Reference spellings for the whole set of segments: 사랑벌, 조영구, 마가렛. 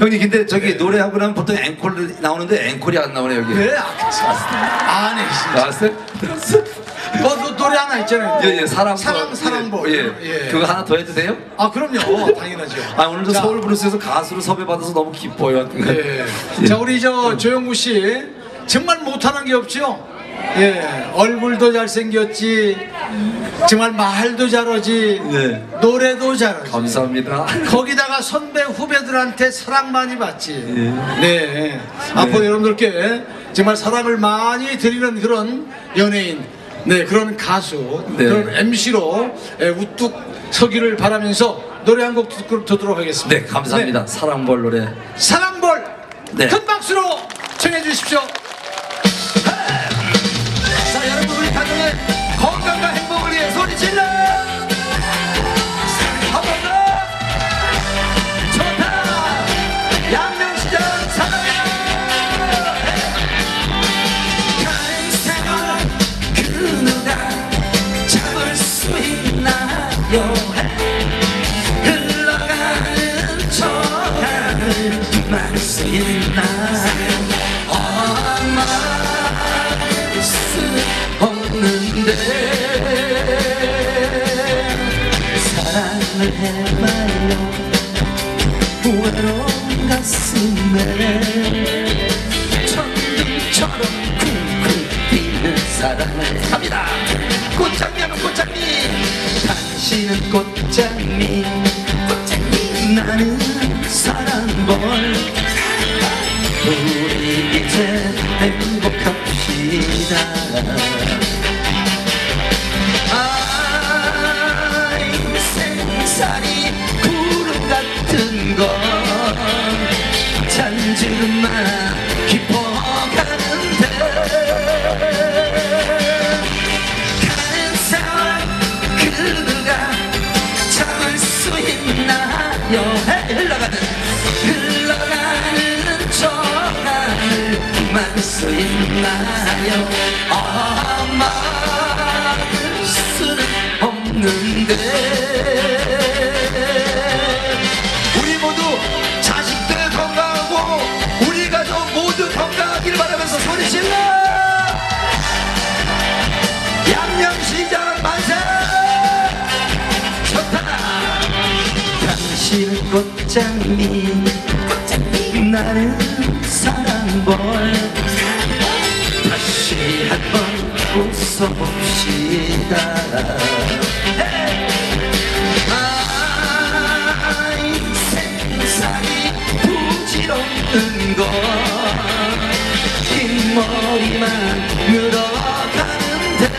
형님 근데 저기 노래하고 나면 보통 앵콜 나오는데 앵콜이 안 나오네 여기. 네? 아 그치 아네 알았어요? 너 노래 하나 있잖아요. 예예 사랑벌. 예. 그거 하나 더 해도 돼요? 아 그럼요 당연하죠. 아 오늘도 자, 서울 브루스에서 가수로 섭외받아서 너무 기뻐요. 예. 예. 자 우리 저 조영구 씨 정말 못하는 게 없죠? 예 얼굴도 잘생겼지 정말 말도 잘하지 네. 노래도 잘하지 감사합니다. 거기다가 선배 후배들한테 사랑 많이 받지 네, 네. 앞으로 네. 여러분들께 정말 사랑을 많이 드리는 그런 연예인 네 그런 가수 네. 그런 MC로 우뚝 서기를 바라면서 노래 한 곡 듣도록 하겠습니다. 네 감사합니다. 네. 사랑벌 노래 사랑벌 네. 큰 박수로 청해 주십시오. 건강과 행복을 위해 소리 질러 한 번 더 좋다 양명시장 사랑해 다른 생활 그 누가 참을 수 있나요 흘러가는 초강을 막을 수 있나요 막을 수 없는데 사랑을 해봐요 외로운 가슴에 천둥처럼 쿵쿵 뛰는 사랑을 합니다. 꽃장미하면 꽃장미 당신은 꽃장미 꽃장미 나는 사랑벌 우리 이제 행복합시다. 잔지름만 깊어가는데 가는 세월 그가 참을 수 있나요 흘러가는 저 강을 막을 수 있나요 막을 수는 없는데 당신은 꽃장미 꽃장미 나는 사랑벌 다시 한번 웃어봅시다 아 세상이 부질없는 건 긴 머리만 늘어가는데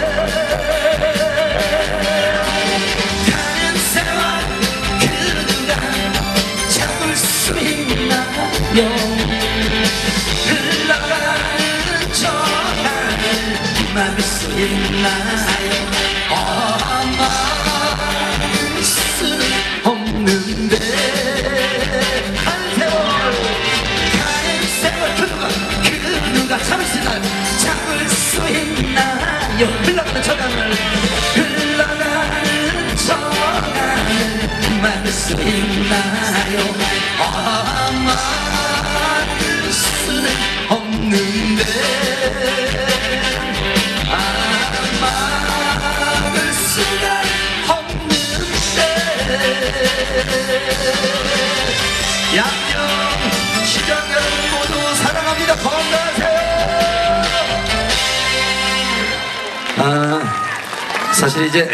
흘러가는 저 나를 막을 수 있나요 막을 수는 없는데 가는 세월 가는 세월 그 누가 참을 수 있나요 참을 수 있나요 흘러가는 저 나를 흘러가는 저 나를 막을 수 있나요 막을 수는 없는데 막을 수가 없는데 양명시장 여러분 모두 사랑합니다. 건강하세요. 아 사실 이제